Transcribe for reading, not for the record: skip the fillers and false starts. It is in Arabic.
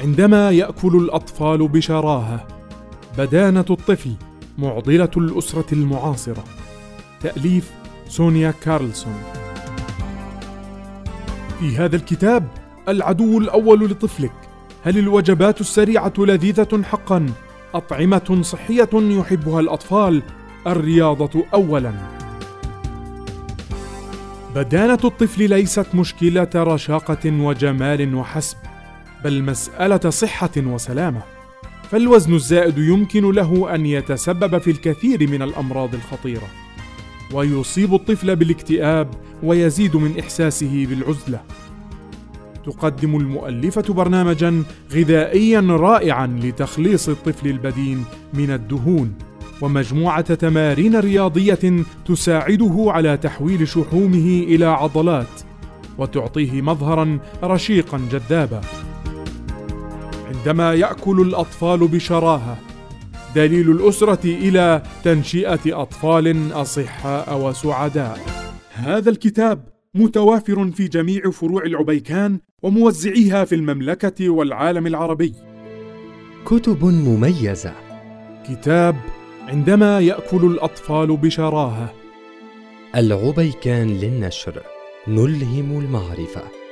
عندما يأكل الأطفال بشراهة. بدانة الطفل معضلة الأسرة المعاصرة. تأليف سونيا كارلسون. في هذا الكتاب، العدو الأول لطفلك. هل الوجبات السريعة لذيذة حقاً؟ أطعمة صحية يحبها الأطفال. الرياضة أولاً. بدانة الطفل ليست مشكلة رشاقة وجمال وحسب، بل مسألة صحة وسلامة، فالوزن الزائد يمكن له أن يتسبب في الكثير من الأمراض الخطيرة، ويصيب الطفل بالاكتئاب ويزيد من إحساسه بالعزلة. تقدم المؤلفة برنامجاً غذائياً رائعاً لتخليص الطفل البدين من الدهون، ومجموعة تمارين رياضية تساعده على تحويل شحومه إلى عضلات، وتعطيه مظهراً رشيقاً جذاباً. عندما يأكل الأطفال بشراهة، دليل الأسرة إلى تنشئة أطفال أصحاء وسعداء. هذا الكتاب متوافر في جميع فروع العبيكان وموزعيها في المملكة والعالم العربي. كتب مميزة. كتاب عندما يأكل الأطفال بشراهة، العبيكان للنشر. نلهم المعرفة.